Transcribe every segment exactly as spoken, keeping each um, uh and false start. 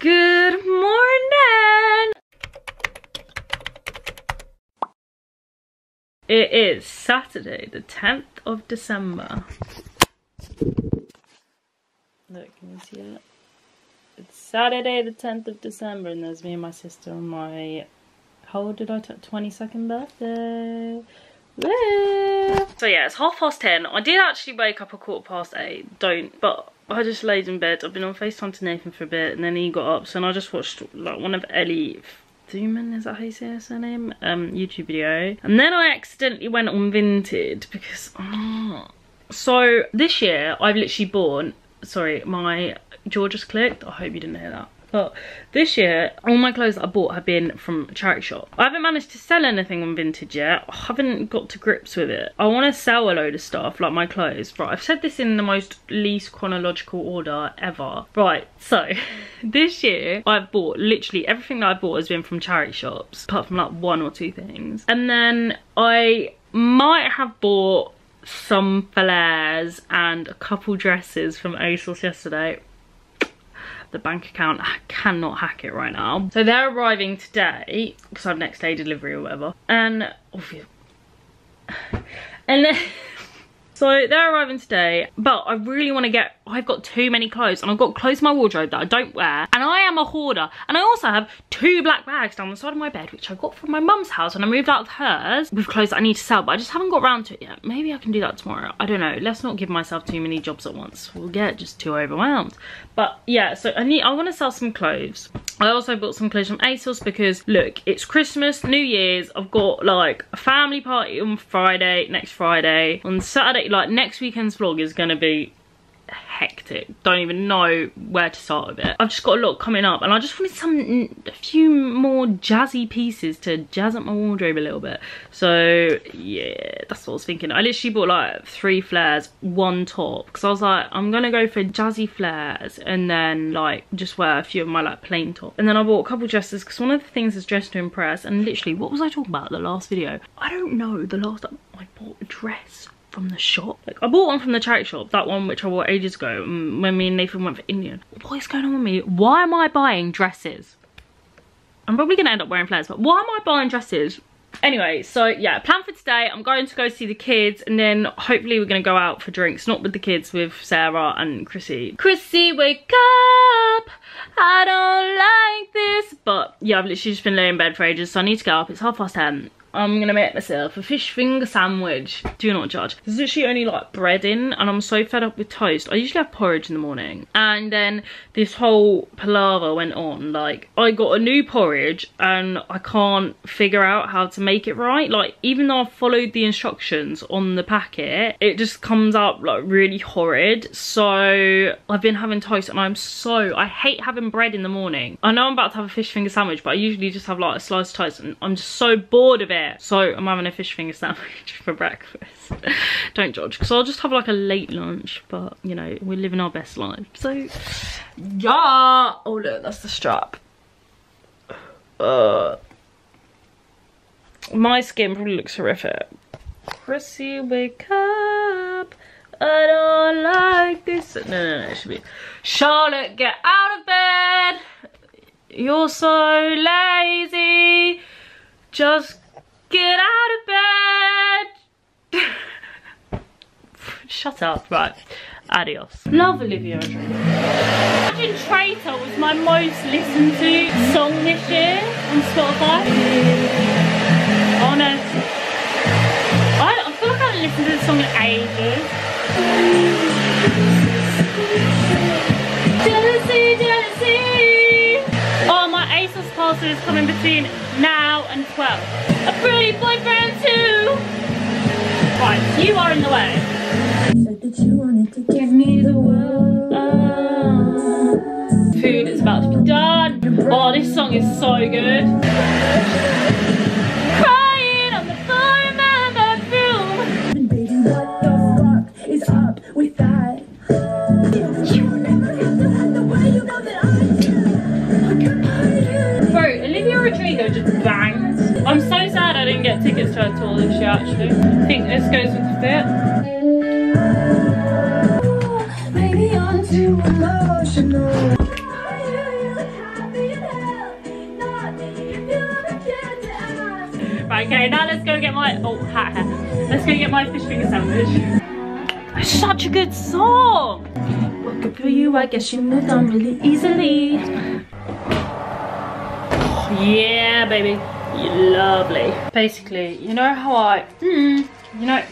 Good morning! It is Saturday, the tenth of December. Look, can you see that? It's Saturday, the tenth of December, and there's me and my sister on my... How old did I take? twenty-second birthday! Woo! So yeah, it's half past ten. I did actually wake up a quarter past eight, don't, but... I just laid in bed. I've been on FaceTime to Nathan for a bit, and then he got up, so and I just watched like one of Ellie Dooman, is that how you say her surname? Um, YouTube video. And then I accidentally went on Vinted because oh. So this year I've literally bought, sorry, my jaw just clicked. I hope you didn't hear that. But this year, all my clothes that I bought have been from a charity shop. I haven't managed to sell anything on Vinted yet. I haven't got to grips with it. I want to sell a load of stuff, like my clothes. Right, I've said this in the most least chronological order ever. Right, so this year, I've bought literally everything that I bought has been from charity shops, apart from like one or two things. And then I might have bought some flares and a couple dresses from ASOS yesterday. The bank account, I cannot hack it right now. So they're arriving today, because I have next day delivery or whatever. And, obviously. And then, so they're arriving today, but I really want to get, I've got too many clothes, and I've got clothes in my wardrobe that I don't wear, and I am a hoarder. And I also have two black bags down the side of my bed, which I got from my mum's house when I moved out of hers, with clothes that I need to sell, but I just haven't got around to it yet. Maybe I can do that tomorrow, I don't know. Let's not give myself too many jobs at once. We'll get just too overwhelmed. But yeah, so I need, I want to sell some clothes. I also bought some clothes from ASOS because, look, it's Christmas, New Year's, I've got like a family party on Friday, next Friday, on Saturday, like next weekend's vlog is going to be hectic. Don't even know where to start with it. I've just got a lot coming up, and I just wanted some a few more jazzy pieces to jazz up my wardrobe a little bit. So yeah, that's what I was thinking. I literally bought like three flares, one top, because I was like, I'm gonna go for jazzy flares and then like just wear a few of my like plain top. And then I bought a couple dresses because one of the things is dress to impress. And literally, what was I talking about the last video? I don't know. The last time I bought a dress from the shop, like I bought one from the charity shop, that one which I wore ages ago when me and Nathan went for Indian. What is going on with me? Why am I buying dresses? I'm probably gonna end up wearing flares, but why am I buying dresses? Anyway, so yeah, plan for today, I'm going to go see the kids, and then hopefully we're gonna go out for drinks, not with the kids, with Sarah and Chrissy. Chrissy, wake up! I don't like this. But yeah, I've literally just been laying in bed for ages, so I need to get up. It's half past ten. I'm gonna make myself a fish finger sandwich. Do not judge. There's literally only like bread in, and I'm so fed up with toast. I usually have porridge in the morning, and then this whole palaver went on. Like, I got a new porridge and I can't figure out how to make it right. Like, even though I followed the instructions on the packet, it just comes out like really horrid. So I've been having toast, and I'm so, I hate having bread in the morning. I know I'm about to have a fish finger sandwich, but I usually just have like a slice of toast, and I'm just so bored of it. So I'm having a fish finger sandwich for breakfast. Don't judge, because I'll just have like a late lunch, but you know, we're living our best life. So yeah. Oh look, that's the strap. Uh, my skin probably looks horrific. Chrissy, wake up. I don't like this. No, no, no, it should be Charlotte, get out of bed. You're so lazy. Just get out of bed! Shut up, right. Adios. Love Olivia Rodrigo. Imagine Traitor was my most listened to song this year on Spotify. Honest. I, I feel like I haven't listened to this song in ages. Jealousy, jealousy! Oh, my ASOS parcel is coming between now and twelve. A pretty boyfriend too! Right, you are in the way. Said that you wanted to give me the world. Uh, food is about to be done. Oh, this song is so good. Crying on the floor in my bathroom. Baby, what the fuck is up with that? You never have to have the way you know that I do. Bro, Olivia Rodrigo just banged. I'm so sad I didn't get tickets to her tour this year actually. I think this goes with the fit. Maybe I'm too emotional. Okay, now let's go get my, oh, hat hair. Let's go get my fish finger sandwich. It's such a good song. Look up for you, I guess you moved on really easily. Oh, yeah, baby. You're lovely. Basically, you know how I, mm, you know,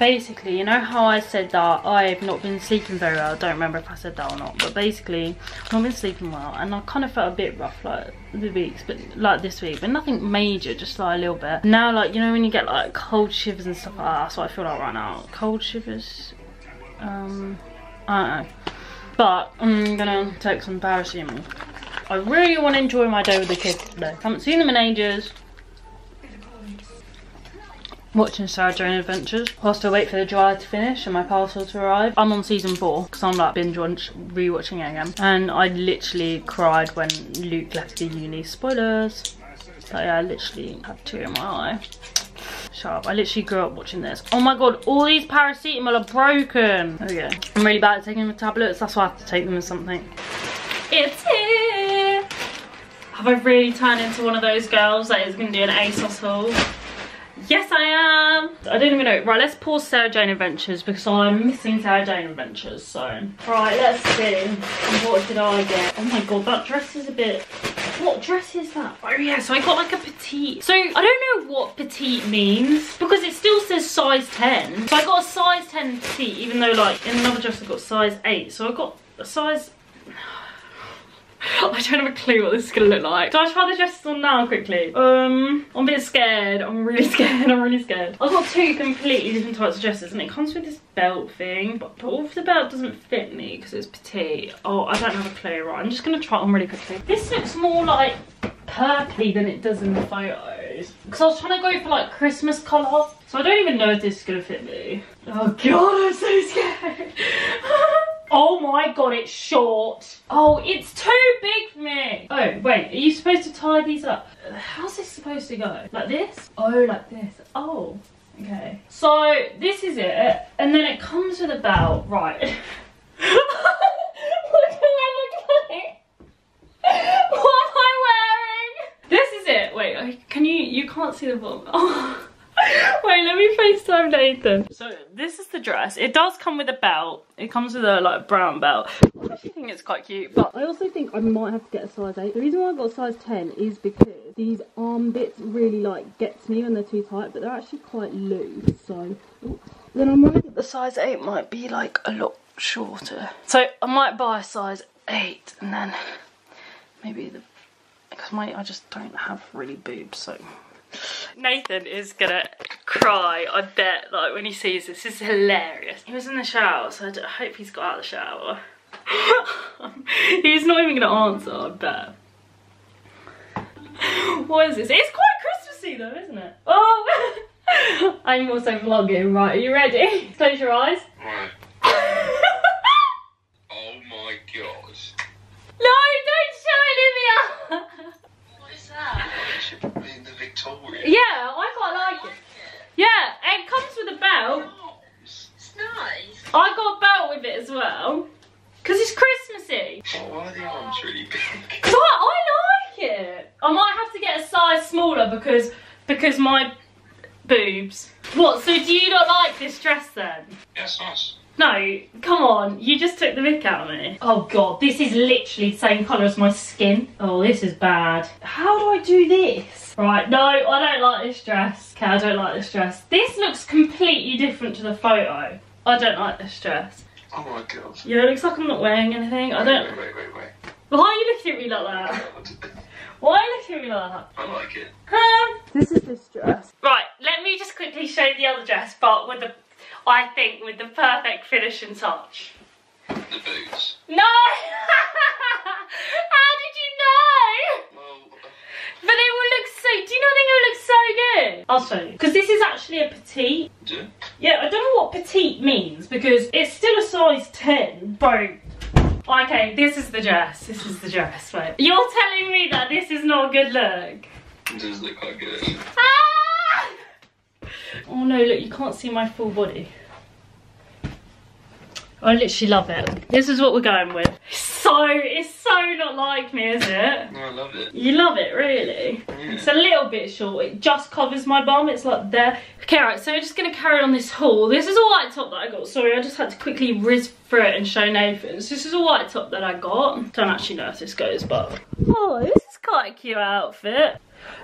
basically, you know how I said that I've not been sleeping very well? I don't remember if I said that or not, but basically, I've not been sleeping well, and I kind of felt a bit rough like the weeks, but like this week, but nothing major, just like a little bit. Now, like, you know, when you get like cold shivers and stuff like that, that's what I feel like right now. Cold shivers? Um, I don't know. But I'm gonna take some paracetamol. I really want to enjoy my day with the kids today. I haven't seen them in ages. Watching Sarah Jane Adventures whilst I wait for the dryer to finish and my parcel to arrive. I'm on season four because I'm like binge rewatching it again, and I literally cried when Luke left the uni. Spoilers. But yeah, I literally have tear in my eye. Shut up. I literally grew up watching this. Oh my god, all these paracetamol are broken. There we go. I'm really bad at taking the tablets, that's why I have to take them with something. It's here. Have I really turned into one of those girls that is going to do an ASOS haul? Yes, I am. I don't even know. Right, let's pause Sarah Jane Adventures because I'm missing Sarah Jane Adventures, so. Right, let's see. What did I get? Oh my god, that dress is a bit... What dress is that? Oh yeah, so I got like a petite. So I don't know what petite means because it still says size ten. So I got a size ten petite, even though like in another dress I got size eight. So I got a size... I don't have a clue what this is going to look like. So I'll try the dresses on now quickly. Um, I'm a bit scared. I'm really scared. I'm really scared. I've got two completely different types of dresses and it comes with this belt thing. But, but what if the belt doesn't fit me because it's petite? Oh, I don't have a clue. Right, I'm just going to try it on really quickly. This looks more like purpley than it does in the photos. Because I was trying to go for like Christmas colour. So I don't even know if this is going to fit me. Oh god, I'm so scared. Oh my god, it's short. Oh, it's too big for me. Oh, wait, are you supposed to tie these up? How's this supposed to go? Like this? Oh, like this. Oh, okay. So, this is it. And then it comes with a belt. Right. What do I look like? What am I wearing? This is it. Wait, can you... You can't see the bottom. Oh. Wait, let me FaceTime Nathan. So this is the dress. It does come with a belt. It comes with a like brown belt. I actually think it's quite cute, but I also think I might have to get a size eight. The reason why I got a size ten is because these arm bits really like gets me when they're too tight, but they're actually quite loose. So ooh. Then I'm wondering if the size eight might be like a lot shorter. So I might buy a size eight and then maybe the because my I just don't have really boobs, so. Nathan is gonna cry, I bet, like when he sees this. This is hilarious. He was in the shower, so I hope he's got out of the shower. He's not even gonna answer, I bet. What is this? It's quite Christmassy though, isn't it? Oh! I'm also vlogging, right? Are you ready? Close your eyes. Right. Oh my gosh. No, don't show Olivia! What is that? Yeah, I quite like, I like it. it. Yeah, it comes with a belt. It's nice. I got a belt with it as well. Because it's Christmassy. Oh, why are the arms really big? But I like it. I might have to get a size smaller because because my boobs. What, so do you not like this dress then? Yes, nice. No, come on. You just took the mick out of me. Oh god, this is literally the same colour as my skin. Oh, this is bad. How do I do this? Right, no, I don't like this dress. Okay, I don't like this dress. This looks completely different to the photo. I don't like this dress. Oh my god. Yeah, it looks like I'm not wearing anything. Wait, I don't... Wait, wait, wait, wait. Why are you looking at me like that? Why are you looking at me like that? I like it. Um, this is this dress. Right, let me just quickly show you the other dress, but with the... I think with the perfect finish and touch. The boots. No! How did you know? Well... But they will look so... Do you not think it will look so good? I'll show you. Because this is actually a petite. Yeah. Yeah, I don't know what petite means because it's still a size ten. Bro. Okay, this is the dress. This is the dress, right? You're telling me that this is not a good look? It does look quite good. Ah! Oh no, look, you can't see my full body. I literally love it. This is what we're going with. So, it's so not like me, is it? No, love it. You love it, really? Yeah. It's a little bit short. It just covers my bum. It's like there. Okay, right, so we're just going to carry on this haul. This is a white top that I got. Sorry, I just had to quickly whiz through it and show Nathan. So this is a white top that I got. Don't actually know if this goes, but... Oh, this is quite a cute outfit.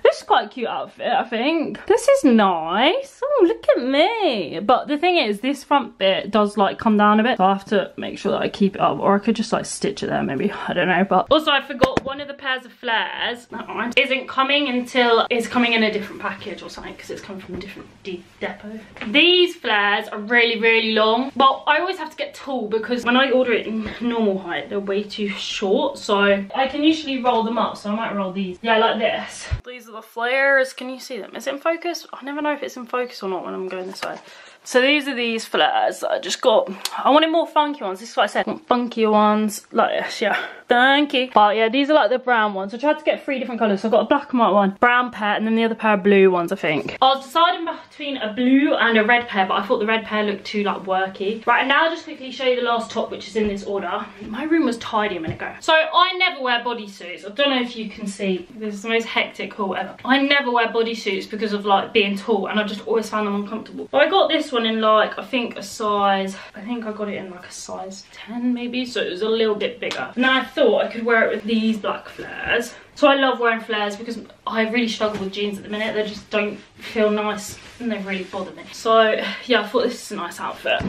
This is quite a cute outfit, I think. This is nice. Oh, look at me. But the thing is, this front bit does, like, come down a bit. So I have to make sure that I keep it up. Or I could just, like, stitch it there, maybe. I don't know. But also, I forgot one of the pairs of flares isn't coming until it's coming in a different package or something. Because it's coming from a different de depot. These flares are really, really long. Well, I always have to get tall because when I order it in normal height, they're way too short. So I can usually roll them up. So I might roll these. Yeah, like this. These are the flares. Can you see them? Is it in focus? I never know if it's in focus or not when I'm going this way. So these are these flares that I just got. I wanted more funky ones. This is what I said. I want funkier ones like this, yeah. Funky. But yeah, these are like the brown ones. I tried to get three different colours. So I've got a black and white one, brown pair, and then the other pair of blue ones, I think. I was deciding between a blue and a red pair, but I thought the red pair looked too, like, worky. Right, and now I'll just quickly show you the last top, which is in this order. My room was tidy a minute ago. So I never wear bodysuits. I don't know if you can see. This is the most hectic haul ever. I never wear bodysuits because of, like, being tall, and I just always found them uncomfortable. But I got this one in, like, I think a size, I think I got it in, like, a size ten, maybe. So it was a little bit bigger. And I thought I could wear it with these black flares. So I love wearing flares because I really struggle with jeans at the minute. They just don't feel nice and they really bother me. So yeah, I thought this is a nice outfit.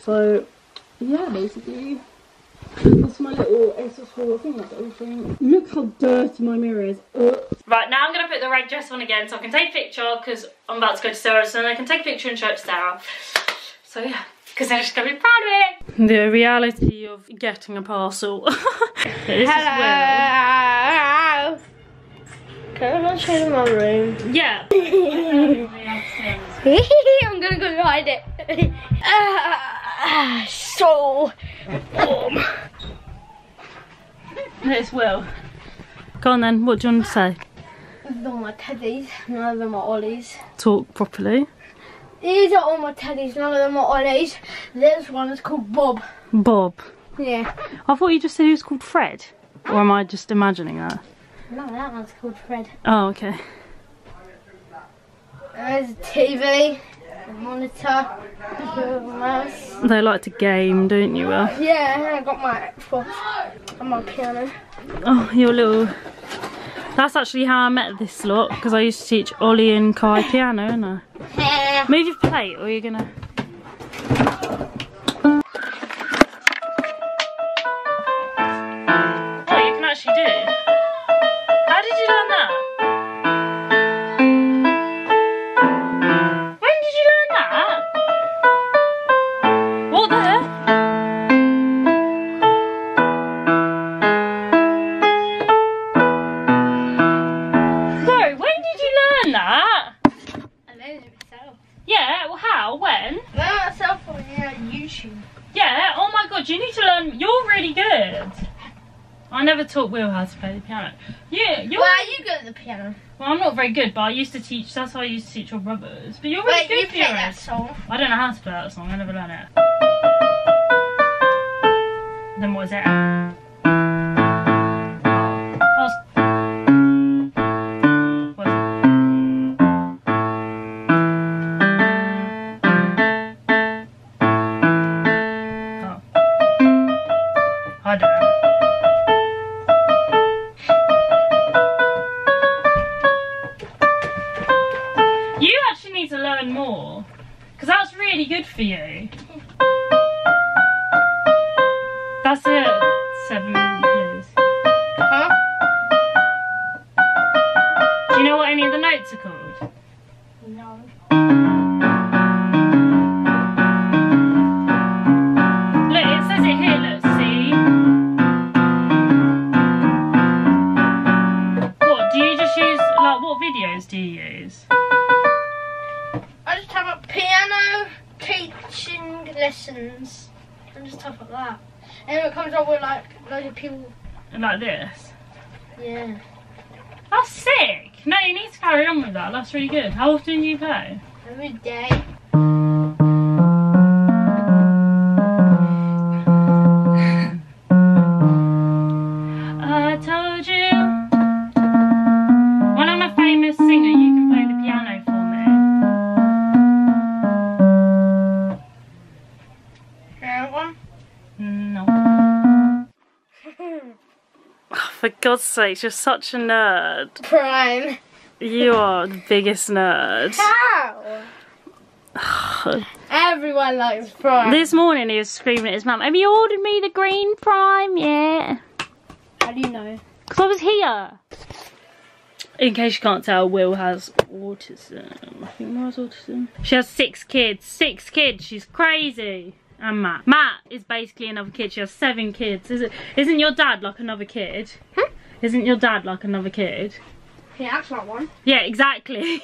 So yeah, basically that's my little ASOS haul. I think that's everything. Look how dirty my mirror is. Ugh. Right, now I'm going to put the red dress on again so I can take a picture because I'm about to go to Sarah, so then I can take a picture and show it to Sarah. So yeah, because I'm just going to be proud of it. The reality of getting a parcel. This Hello. Is Will. Can I show you my room? Yeah. I'm going to go hide it. Ah, so warm. It's Will. Go on then, what do you want to say? These are all my teddies, none of them are Ollie's. Talk properly. These are all my teddies, none of them are Ollie's. This one is called Bob. Bob? Yeah. I thought you just said he was called Fred. Or am I just imagining that? No, that one's called Fred. Oh, okay. There's a T V, a monitor, a mouse. They like to game, don't you, Will? Yeah, I got my Xbox and my piano. Oh, your little... That's actually how I met this lot, because I used to teach Ollie and Kai piano, didn't I? Yeah. Move your plate, or you're gonna... Oh, you can actually do it. How did you learn that? When did you learn that? What the heck? You need to learn. You're really good. I never taught Will how to play the piano. Yeah, you're. Well, are you good at the piano? Well, I'm not very good, but I used to teach. That's how I used to teach your brothers. But you're really Wait, good. You play that song. I don't know how to play that song. I never learned it. Then what was it? Like this? Yeah. That's sick! No, you need to carry on with that. That's really good. How often do you play? Every day. I told you for God's sake, you're such a nerd. Prime. You are the biggest nerd. How? Everyone likes Prime. This morning he was screaming at his mum, have you ordered me the green Prime yet? How do you know? Because I was here. In case you can't tell, Will has autism. I think Mara's autism. She has six kids. Six kids. She's crazy. And Matt. Matt is basically another kid. She has seven kids. Is it, isn't your dad like another kid? Huh? Isn't your dad like another kid? Yeah, that's not one. Yeah, exactly.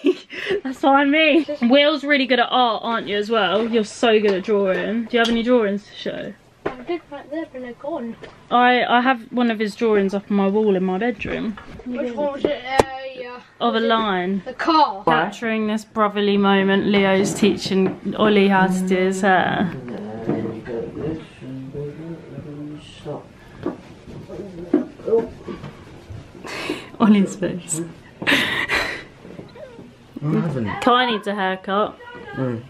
That's what I mean. Will's really good at art, aren't you, as well? You're so good at drawing. Do you have any drawings to show? I did right there, but they're gone. I, I have one of his drawings up on my wall in my bedroom. Which one was it? Uh, yeah. Of a lion. The car. Capturing this brotherly moment, Leo's teaching Ollie how to do his hair. Ollie's face. Kai needs a haircut. Mm.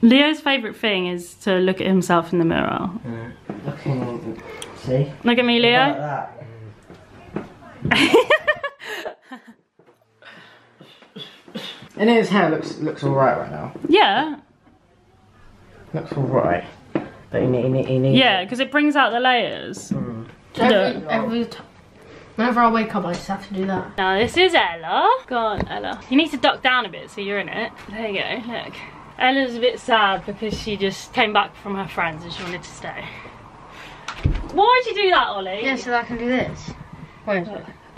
Leo's favourite thing is to look at himself in the mirror. Mm. Okay. See? Look at me, Leo. And his hair looks looks alright right now. Yeah. Looks alright. But he needs he need Yeah, because it. it brings out the layers. Mm. Every, every t Whenever I wake up, I just have to do that. Now this is Ella. Go on, Ella. You need to duck down a bit so you're in it. There you go, look. Ella's a bit sad because she just came back from her friends and she wanted to stay. Why'd you do that, Ollie? Yeah, so that I can do this. Wait.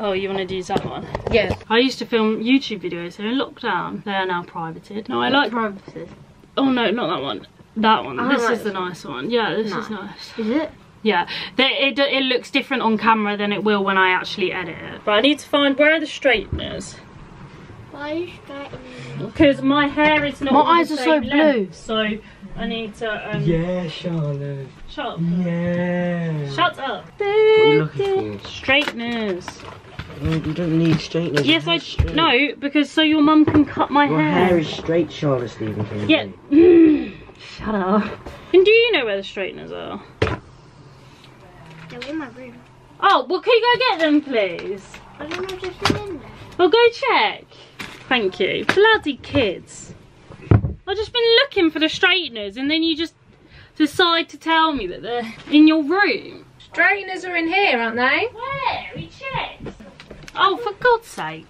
Oh, you want to use that one? Yeah. I used to film YouTube videos here in lockdown. They are now privated. No, I like privated. Oh no, not that one. That one. This is the nice one. Yeah, this is nice. Is it? Yeah. They, it, it looks different on camera than it will when I actually edit it. But I need to find where are the straighteners. Why are you straightening? Because my hair is not. My eyes are so blue. So I need to. Um... Yeah, Charlotte. Shut up. Yeah. Shut up. What are you looking for? Straighteners. You don't need straighteners. Yes, I. Straight. No, because so your mum can cut my your hair. My hair is straight, Charlotte Stephen King. Yeah. Mm. Shut up. And do you know where the straighteners are? They're in my room. Oh, well, can you go get them, please? I don't know if they're in there. Well, go check. Thank you. Bloody kids. I've just been looking for the straighteners and then you just decide to tell me that they're in your room. Straighteners are in here, aren't they? Where? We checked. Oh, for God's sake.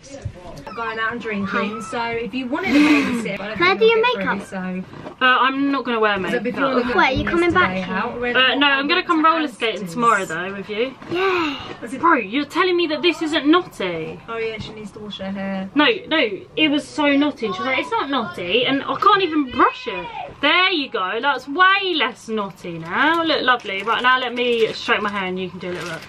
I'm going out and drinking, so if you wanted to babysit. Can I do your makeup? Through, so. Uh, I'm not going to wear makeup. Wait, are you coming back? Out, uh, no, I'm going to come roller skating tomorrow though with you. Yeah. Bro, you're telling me that this isn't naughty. Oh yeah, she needs to wash her hair. No, no, it was so naughty. She was like, it's not naughty, and I can't even brush it. There you go, that's way less naughty now. Look lovely. Right, now let me straighten my hair and you can do a little bit.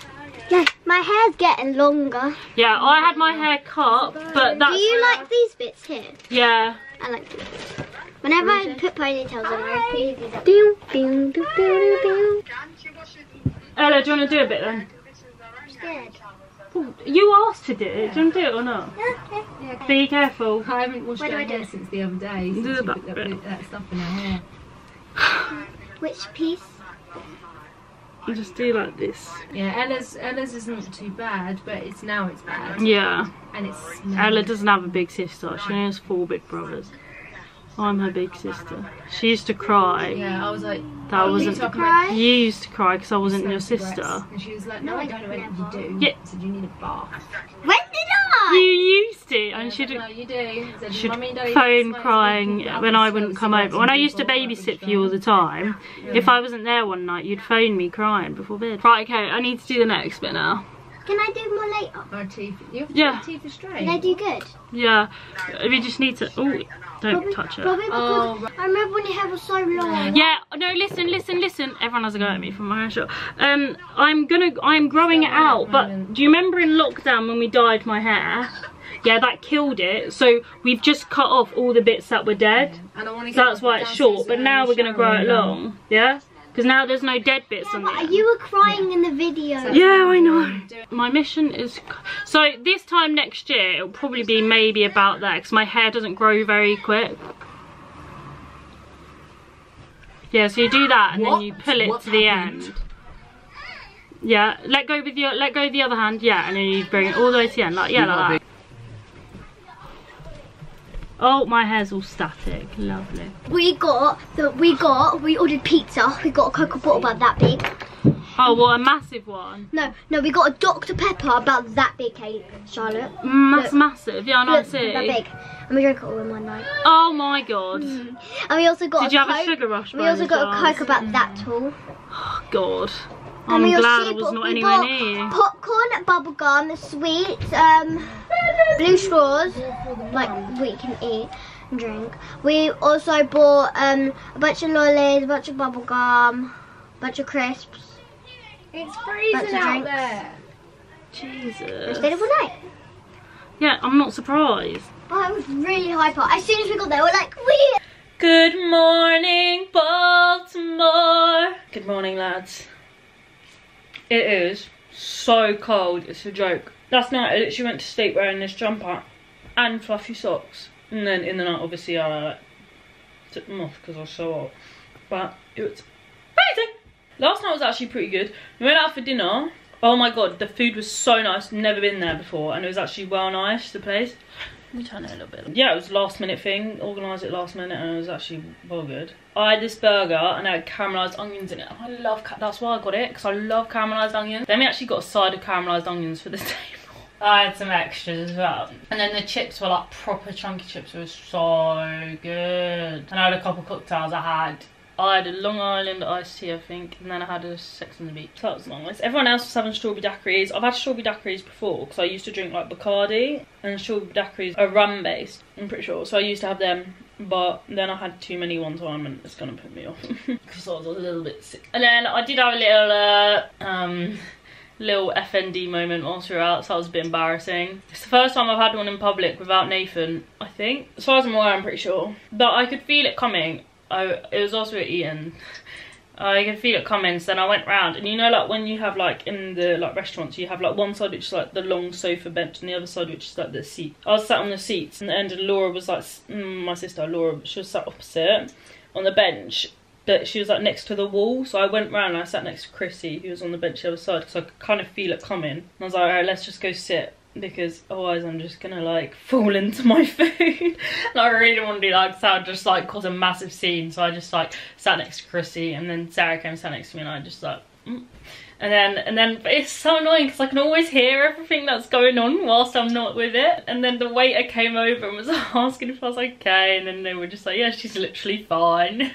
Yeah, my hair's getting longer. Yeah, I had my hair cut, but that's... Do you like these bits here? Yeah. I like these. Whenever I put ponytails on, I do these. Bing, bing, bing, bing, bing. Ella, do you want to do a bit then? I'm scared. Ooh, you asked to do it. Do you want to do it or not? Yeah, okay. Be careful. I haven't washed my hair since the other day. Since do the back bit. Put that stuff in her hair. Which piece? You just do like this. Yeah, Ella's Ella's isn't too bad, but it's now it's bad. Yeah. And it's smelly. Ella doesn't have a big sister. She has four big brothers. I'm her big sister. She used to cry. Yeah, I was like, that wasn't. You, cry? you used to cry because I wasn't so your sister. And she was like, no, I don't know what you do. Yeah. I said you need a bath. When did I? You used to, and she'd. No, you do. Said, she'd phone crying when I wouldn't come over. When I used to babysit for you all the time, yeah. If I wasn't there one night, you'd phone me crying before bed. Right, okay, I need to do the next bit now. Can I do more later? My teeth. You have to yeah. Your teeth are straight. Can I do good? Yeah. We just need to. Oh, don't probably, touch it. Probably because oh. I remember when your hair was so long. Yeah. No. Listen. Listen. Listen. Everyone has a go at me for my hair short. Um. I'm gonna. I'm growing it out. But do you remember in lockdown when we dyed my hair? Yeah, that killed it. So we've just cut off all the bits that were dead. And I want to get. So that's why it's short. But now we're gonna grow it long. Yeah. Because now there's no dead bits yeah, on there. You were crying yeah. in the video. So yeah, I know. My mission is... So this time next year, it'll probably be maybe about that. Because my hair doesn't grow very quick. Yeah, so you do that and what? Then you pull it what to happened? The end. Yeah, let go with your, let go of the other hand. Yeah, and then you bring it all the way to the end. Like, yeah, like that. Oh, my hair's all static. Lovely. We got the, we got, we ordered pizza. We got a Coca bottle about that big. Oh, well, a massive one. No, no, we got a Doctor Pepper about that big, Kate, Charlotte. Mm, that's look, massive. Yeah, I know, I see. That big. And we drank it all in one night. Oh my god. Mm. And we also got Did a you have Coke. a sugar rush? We also got a Coke about that tall. Oh god. I'm glad I was not anywhere near. Popcorn, bubblegum, sweets, um, blue straws, like we can eat and drink. We also bought um, a bunch of lollies, a bunch of bubblegum, a bunch of crisps. It's freezing out there. Jesus. Stayed up all night. Yeah, I'm not surprised. I was really hyper. As soon as we got there, we're like, we. Good morning, Baltimore. Good morning, lads. It is so cold. It's a joke. Last night, I literally went to sleep wearing this jumper and fluffy socks. And then in the night, obviously, I uh, took them off because I was so hot. But it was amazing. Last night was actually pretty good. We went out for dinner. Oh my god, the food was so nice. Never been there before, and it was actually well nice, the place. Let me turn it a little bit. Yeah, it was a last minute thing. Organised it last minute, and it was actually well good. I had this burger, and it had caramelised onions in it. I love, that's why I got it, because I love caramelised onions. Then we actually got a side of caramelised onions for the table. I had some extras as well. And then the chips were like proper chunky chips. It was so good. And I had a couple cocktails I had. I had a Long Island iced tea, I think, and then I had a Sex on the Beach. So that was nice. Everyone else was having strawberry daiquiris. I've had strawberry daiquiris before because I used to drink like Bacardi, and strawberry daiquiris are rum based, I'm pretty sure. So I used to have them, but then I had too many one time and it's gonna put me off because I was a little bit sick. And then I did have a little, uh, um, little F N D moment whilst we were out, so that was a bit embarrassing. It's the first time I've had one in public without Nathan, I think. As far as I'm aware, I'm pretty sure. But I could feel it coming. I, it was also at Eton. I could feel it coming, so then I went round, and you know, like when you have like in the like restaurants, you have like one side which is like the long sofa bench, and the other side which is like the seat. I was sat on the seats, and the end, and Laura was like, my sister Laura, she was sat opposite on the bench, but she was like next to the wall. So I went round, and I sat next to Chrissy, who was on the bench the other side, because I could kind of feel it coming. And I was like, alright, let's just go sit, because otherwise I'm just gonna like fall into my food. And I really didn't want to do that because that would just like cause a massive scene. So I just like sat next to Chrissy, and then Sarah came and sat next to me, and I just like mm. and then and then but it's so annoying because I can always hear everything that's going on whilst I'm not with it. And then the waiter came over and was asking if I was okay, and then they were just like, yeah, she's literally fine.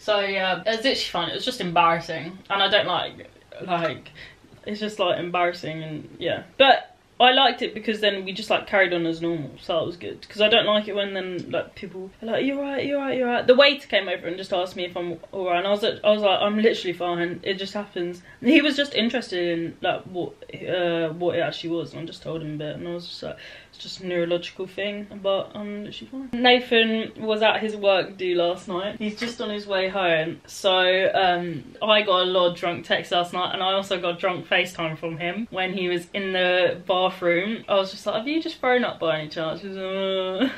So yeah, it was literally fine. It was just embarrassing, and I don't like like it's just like embarrassing. And yeah, but I liked it because then we just like carried on as normal, so that was good. Because I don't like it when then like people are like, you're right, you're right, you're right. The waiter came over and just asked me if I'm alright, and I was like, I was like, I'm literally fine. It just happens. And he was just interested in like what uh, what it actually was, and I just told him a bit, and I was just like, it's just a neurological thing, but I'm literally fine. Nathan was at his work do last night. He's just on his way home. So um, I got a lot of drunk texts last night, and I also got drunk FaceTime from him when he was in the bathroom. I was just like, have you just thrown up by any chance? He was, uh...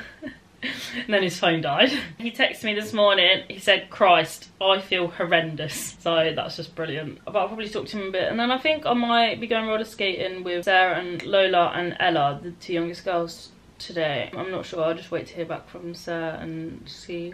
And then his phone died. He texted me this morning. He said, Christ, I feel horrendous. So that's just brilliant. But I'll probably talk to him a bit. And then I think I might be going roller skating with Sarah and Lola and Ella, the two youngest girls, today. I'm not sure. I'll just wait to hear back from Sarah and see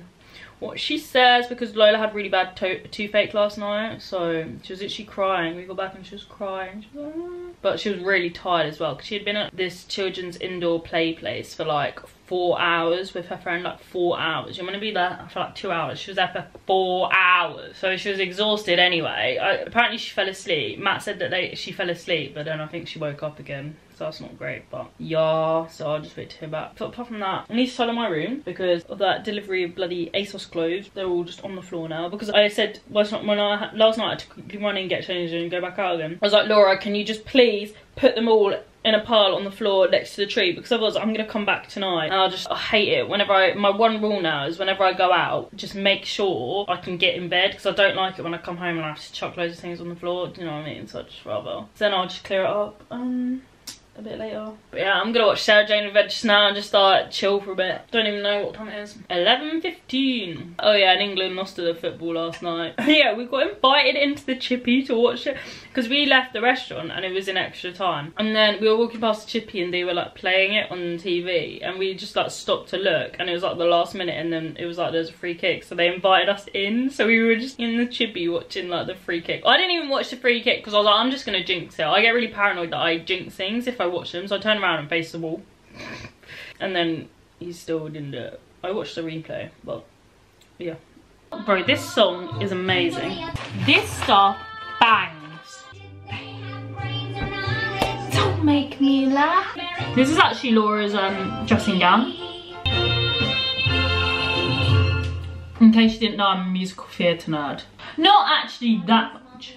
what she says, because Lola had really bad to toothache last night, so she was literally crying. We got back and she was crying. She was like, ah. But she was really tired as well, because she had been at this children's indoor play place for like four hours with her friend. Like four hours. You're gonna be there for like two hours. She was there for four hours, so she was exhausted anyway. I, apparently she fell asleep. Matt said that they she fell asleep, but then I think she woke up again. So that's not great, but yeah, so I'll just wait to hear back. But apart from that, I need to tidy my room because of that delivery of bloody ASOS clothes. They're all just on the floor now, because I said well, not, when I last night I had to quickly run in, get changed and go back out again. I was like, Laura, can you just please put them all in a pile on the floor next to the tree, because otherwise I'm gonna come back tonight and I'll just I hate it whenever I my one rule now is whenever I go out, just make sure I can get in bed, because I don't like it when I come home and I have to chuck loads of things on the floor. Do you know what I mean? So I just rather so then I'll just clear it up um a bit later. well. But yeah, I'm gonna watch Sarah Jane Adventures now and just start chill for a bit. Don't even know what time it is. eleven fifteen. Oh yeah, and England lost to the football last night. Yeah, we got invited into the chippy to watch it because we left the restaurant and it was in extra time. And then we were walking past the chippy and they were like playing it on T V and we just like stopped to look and it was like the last minute and then it was like there's a free kick, so they invited us in, so we were just in the chippy watching like the free kick. I didn't even watch the free kick because I was like, I'm just gonna jinx it. I get really paranoid that I jinx things if I watch them, so I turn around and face the wall. And then he still didn't do it. I watched the replay, but yeah. Bro, this song is amazing. This stuff bangs. Don't make me laugh. This is actually Laura's um, dressing gown. In case you didn't know, I'm a musical theatre nerd. Not actually that much.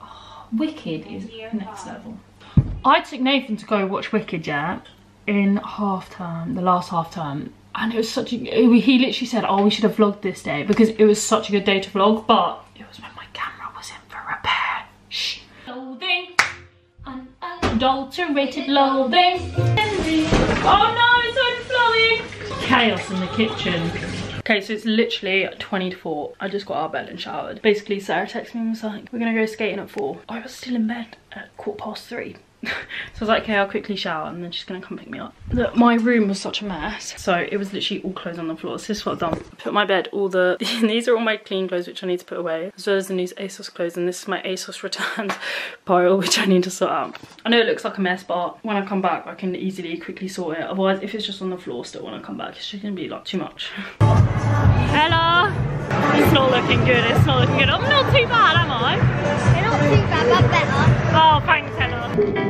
Oh, Wicked is next level. I took Nathan to go watch Wicked, yeah, in half term, the last half term, and it was such a, he literally said, oh, we should have vlogged this day because it was such a good day to vlog, but it was when my camera was in for repair. Shh. Loathing, unadulterated loathing. Oh no, it's overflowing. Chaos in the kitchen. Okay, so it's literally twenty to four. I just got out of bed and showered. Basically, Sarah texted me and was like, we're gonna go skating at four. I was still in bed at quarter past three. So I was like, okay, I'll quickly shower and then she's gonna come pick me up. Look, my room was such a mess. So it was literally all clothes on the floor. So this is what I've done. I put my bed, all the, these are all my clean clothes, which I need to put away, as well as the new ASOS clothes. And this is my ASOS returns pile, which I need to sort out. I know it looks like a mess, but when I come back, I can easily quickly sort it. Otherwise, if it's just on the floor still when I come back, it's just gonna be like too much. Ella! It's not looking good, it's not looking good. I'm not too bad, am I? You're not too bad, but better. Oh, thanks, Ella.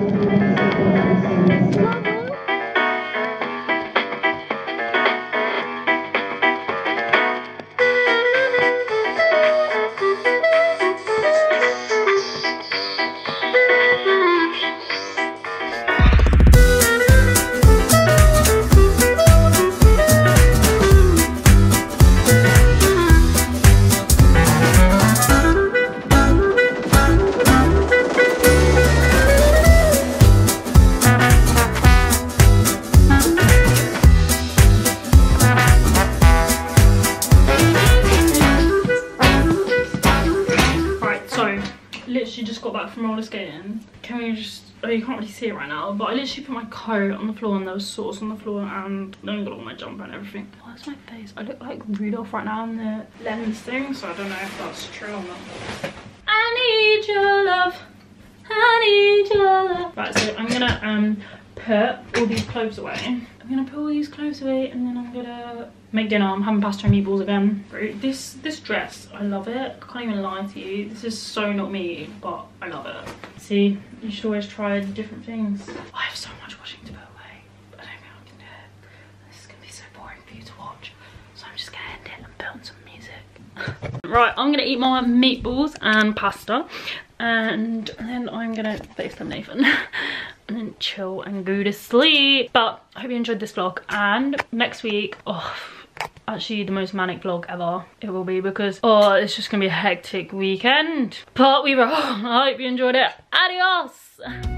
Skating. Can we just, oh, you can't really see it right now, but I literally put my coat on the floor and there was sauce on the floor and then got all my jumper and everything. Oh, that's my face. I look like Rudolph right now in the lens thing, so I don't know if that's true or not. I need your love. I need your love. Right, so I'm gonna um put all these clothes away. I'm gonna put all these clothes away and then I'm gonna make dinner. I'm having pasta and meatballs again. This this dress, I love it. I can't even lie to you. This is so not me, but I love it. See, you should always try different things. I have so much washing to put away. But I don't think I can do it. This is gonna be so boring for you to watch. So I'm just gonna end it and film some music. Right, I'm gonna eat my meatballs and pasta. And then I'm gonna FaceTime Nathan. And then chill and go to sleep. But I hope you enjoyed this vlog, and next week, oh, actually the most manic vlog ever it will be, because oh, it's just gonna be a hectic weekend, but we roll. I hope you enjoyed it. Adios.